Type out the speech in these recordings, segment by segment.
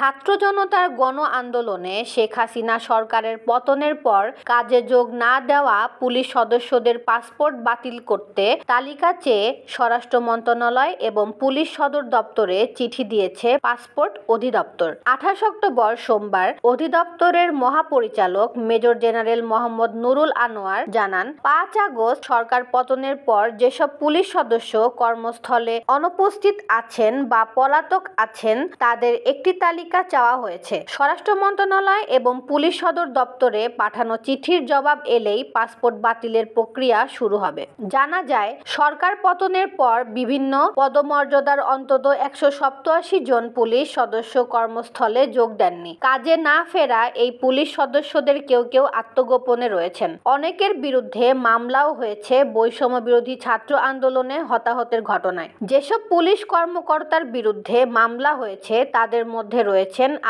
ছাত্র জনতার গণ আন্দোলনে শেখ হাসিনা সরকারের পতনের পর কাজে যোগ না দেওয়া পুলিশ সদস্যদের পাসপোর্ট বাতিল করতে তালিকা চেয়ে স্বরাষ্ট্র মন্ত্রণালয় এবং পুলিশ সদর দপ্তরে চিঠি দিয়েছে পাসপোর্ট অধিদপ্তর। 28 অক্টোবর সোমবার অধিদপ্তরের মহাপরিচালক মেজর জেনারেল মোহাম্মদ নুরুল আনোয়ার জানান, 5 আগস্ট সরকার পতনের পর যেসব পুলিশ সদস্য কর্মস্থলে অনুপস্থিত আছেন বা পলাতক আছেন তাদের একটি তালিকা চাওয়া হয়েছে। স্বরাষ্ট্র মন্ত্রণালয় এবং পুলিশ সদর দপ্তরে পাঠানো চিঠির জবাব এলেই পাসপোর্ট বাতিলের প্রক্রিয়া শুরু হবে। জানা যায়, সরকার পতনের পর বিভিন্ন পদমর্যাদার অন্তত 187 জন পুলিশ সদস্য কর্মস্থলে যোগ দেননি। কাজে না ফেরা এই পুলিশ সদস্যদের কেউ কেউ আত্মগোপনে রয়েছেন। অনেকের বিরুদ্ধে মামলাও হয়েছে বৈষম্য বিরোধী ছাত্র আন্দোলনে হতাহতের ঘটনায়। যেসব পুলিশ কর্মকর্তার বিরুদ্ধে মামলা হয়েছে তাদের মধ্যে রয়েছেন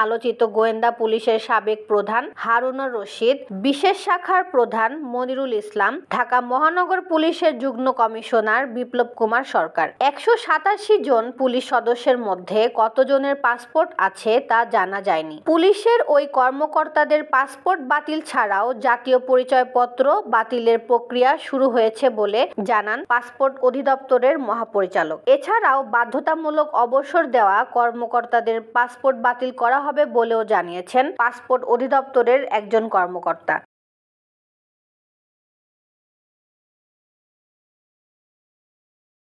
আলোচিত গোয়েন্দা পুলিশের সাবেক প্রধান হারুনুর রশিদ, বিশেষ শাখার প্রধান মনিরুল ইসলাম, ঢাকা মহানগর পুলিশের যুগ্ম কমিশনার বিপ্লব কুমার সরকার। 187 জন পুলিশ সদস্যের মধ্যে কতজনের পাসপোর্ট আছে তা জানা যায়নি। পুলিশের ওই কর্মকর্তাদের পাসপোর্ট বাতিল ছাড়াও জাতীয় পরিচয়পত্র বাতিলের প্রক্রিয়া শুরু হয়েছে বলে জানান পাসপোর্ট অধিদপ্তরের মহাপরিচালক। এছাড়াও বাধ্যতামূলক অবসর দেওয়া কর্মকর্তাদের পাসপোর্ট বাতিল করা হবে বলেও জানিয়েছেন পাসপোর্ট অধিদপ্তরের একজন কর্মকর্তা।